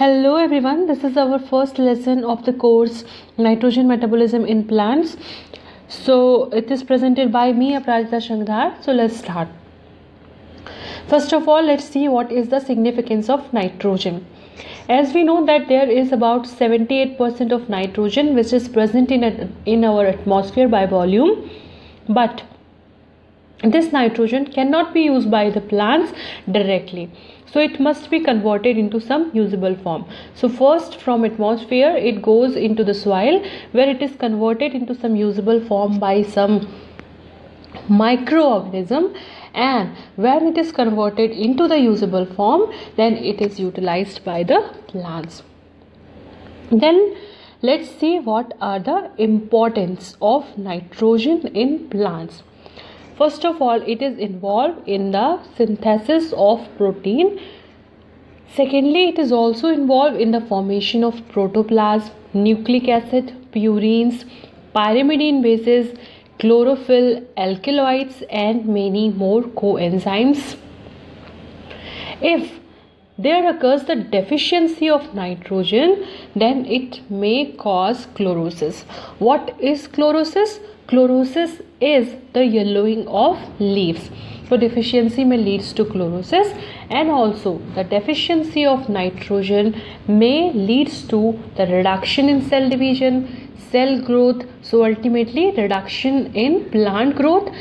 Hello everyone, this is our first lesson of the course Nitrogen Metabolism in Plants. So it is presented by me, Aprajita Shankhdhar. So let's start. First of all, let's see what is the significance of nitrogen. As we know that there is about 78% of nitrogen which is present in our atmosphere by volume, but this nitrogen cannot be used by the plants directly, so it must be converted into some usable form. So first from atmosphere it goes into the soil, where it is converted into some usable form by some microorganism, and when it is converted into the usable form, then it is utilized by the plants. Then let's see what are the importance of nitrogen in plants. First of all, it is involved in the synthesis of protein. Secondly, it is also involved in the formation of protoplasm, nucleic acid, purines, pyrimidine bases, chlorophyll, alkaloids, and many more coenzymes. If there occurs the deficiency of nitrogen, then it may cause chlorosis. What is chlorosis? Chlorosis is the yellowing of leaves. So deficiency may leads to chlorosis, and also the deficiency of nitrogen may leads to the reduction in cell division, cell growth, so ultimately reduction in plant growth,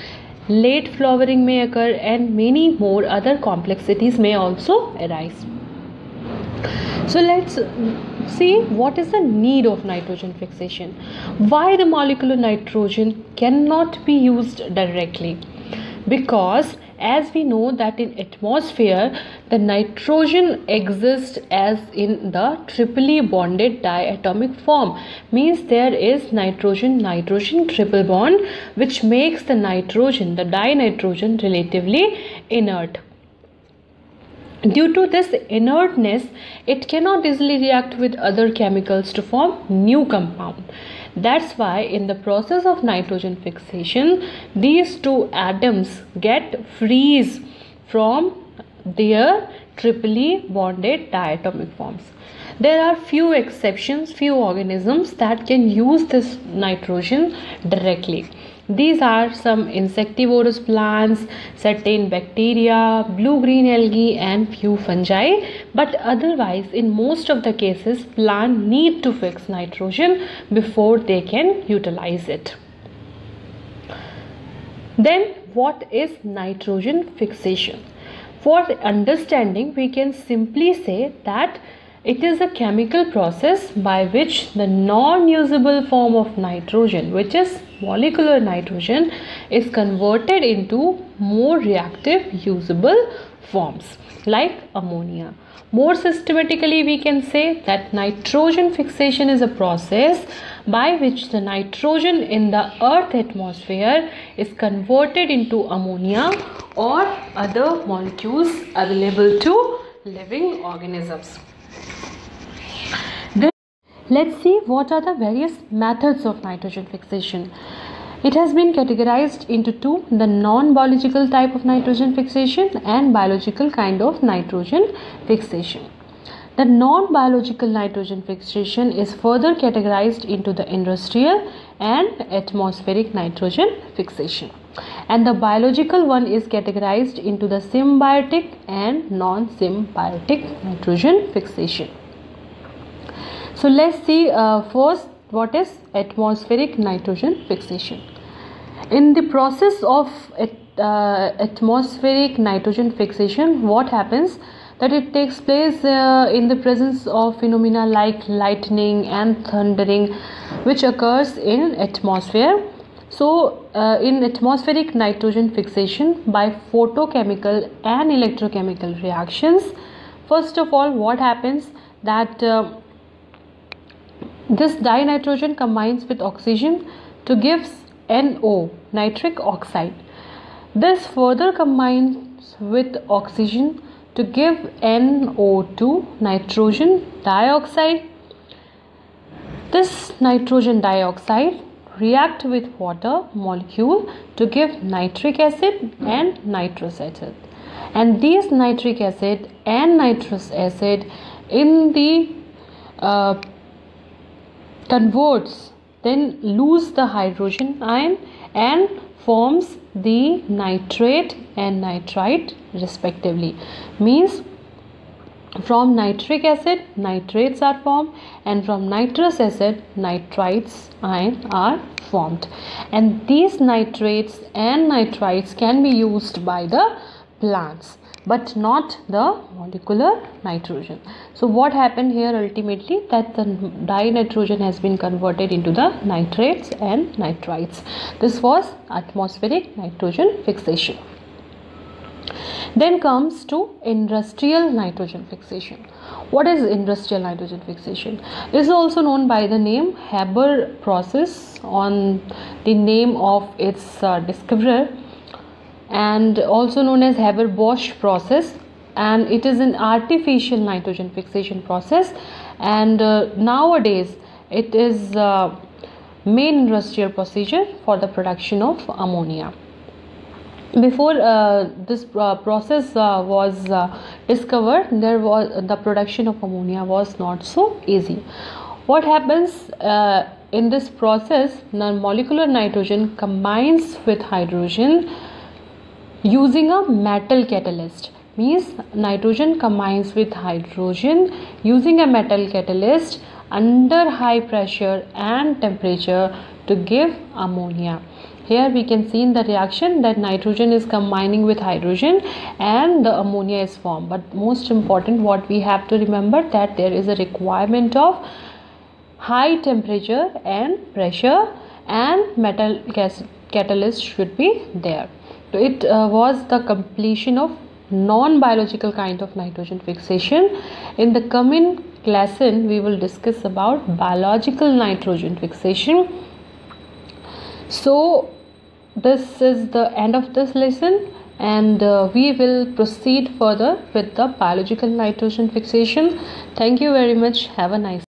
late flowering may occur, and many more other complexities may also arise. So let's see what is the need of nitrogen fixation, why the molecular nitrogen cannot be used directly. Because as we know that in atmosphere the nitrogen exists as in the triply bonded diatomic form, means there is nitrogen-nitrogen triple bond, which makes the nitrogen, the dinitrogen, relatively inert. Due to this inertness, it cannot easily react with other chemicals to form new compound. That's why in the process of nitrogen fixation, these two atoms get freeze from their triply bonded diatomic forms. There are few exceptions, few organisms that can use this nitrogen directly. These are some insectivorous plants, certain bacteria, blue-green algae, and few fungi. But otherwise, in most of the cases, plants need to fix nitrogen before they can utilize it. Then, what is nitrogen fixation? For understanding, we can simply say that it is a chemical process by which the non-usable form of nitrogen, which is molecular nitrogen, is converted into more reactive usable forms like ammonia. More systematically, we can say that nitrogen fixation is a process by which the nitrogen in the Earth atmosphere is converted into ammonia or other molecules available to living organisms. Let's see what are the various methods of nitrogen fixation. It has been categorized into two, the non-biological type of nitrogen fixation and biological kind of nitrogen fixation. The non-biological nitrogen fixation is further categorized into the industrial and atmospheric nitrogen fixation. And the biological one is categorized into the symbiotic and non-symbiotic nitrogen fixation. So let's see first what is atmospheric nitrogen fixation. In the process of atmospheric nitrogen fixation, what happens that it takes place in the presence of phenomena like lightning and thundering, which occurs in atmosphere. So in atmospheric nitrogen fixation, by photochemical and electrochemical reactions, first of all what happens that this dinitrogen combines with oxygen to give NO, nitric oxide. This further combines with oxygen to give NO2, nitrogen dioxide. This nitrogen dioxide reacts with water molecule to give nitric acid and nitrous acid. And these nitric acid and nitrous acid in the converts, then lose the hydrogen ion and forms the nitrate and nitrite respectively. Means from nitric acid, nitrates are formed, and from nitrous acid, nitrites ion are formed. And these nitrates and nitrites can be used by the plants, but not the molecular nitrogen. So what happened here ultimately, that the dinitrogen has been converted into the nitrates and nitrites. This was atmospheric nitrogen fixation. Then comes to industrial nitrogen fixation. What is industrial nitrogen fixation? This is also known by the name Haber process, on the name of its discoverer, and also known as Haber-Bosch process, and it is an artificial nitrogen fixation process. And nowadays it is main industrial procedure for the production of ammonia. Before this process was discovered, there was the production of ammonia was not so easy. What happens in this process, molecular nitrogen combines with hydrogen using a metal catalyst. Means nitrogen combines with hydrogen using a metal catalyst under high pressure and temperature to give ammonia. Here we can see in the reaction that nitrogen is combining with hydrogen and the ammonia is formed. But most important, what we have to remember, that there is a requirement of high temperature and pressure, and metal catalyst should be there. So it was the completion of non-biological kind of nitrogen fixation. In the coming class, we will discuss about biological nitrogen fixation. So this is the end of this lesson, and we will proceed further with the biological nitrogen fixation. Thank you very much. Have a nice day.